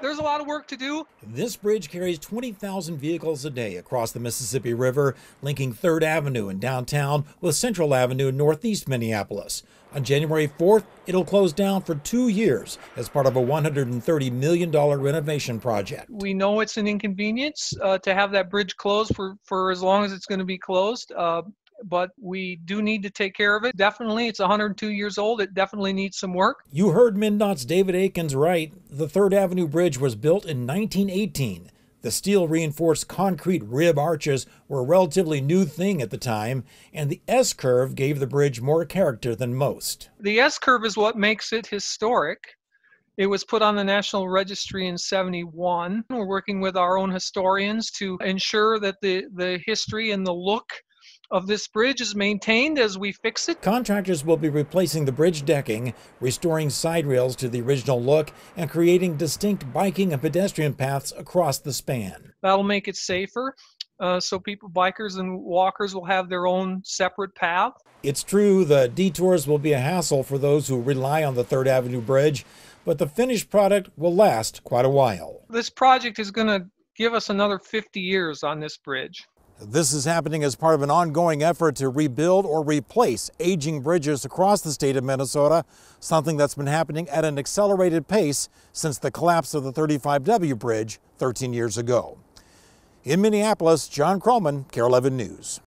There's a lot of work to do. This bridge carries 20,000 vehicles a day across the Mississippi River, linking 3rd Avenue in downtown with Central Avenue in northeast Minneapolis. On January 4th, it'll close down for 2 years as part of a $130 million renovation project. We know it's an inconvenience to have that bridge closed for as long as it's going to be closed, but we do need to take care of it. Definitely, it's 102 years old. It definitely needs some work. You heard MnDOT's David Aikens right. The Third Avenue Bridge was built in 1918. The steel-reinforced concrete rib arches were a relatively new thing at the time, and the S-curve gave the bridge more character than most. The S-curve is what makes it historic. It was put on the National Registry in 71. We're working with our own historians to ensure that the history and the look of this bridge is maintained as we fix it. Contractors will be replacing the bridge decking, restoring side rails to the original look, and creating distinct biking and pedestrian paths across the span. That'll make it safer, so people, bikers and walkers, will have their own separate path. It's true the detours will be a hassle for those who rely on the Third Avenue Bridge, but the finished product will last quite a while. This project is going to give us another 50 years on this bridge. This is happening as part of an ongoing effort to rebuild or replace aging bridges across the state of Minnesota, something that's been happening at an accelerated pace since the collapse of the 35W bridge 13 years ago. In Minneapolis, John Crollman, KARE 11 News.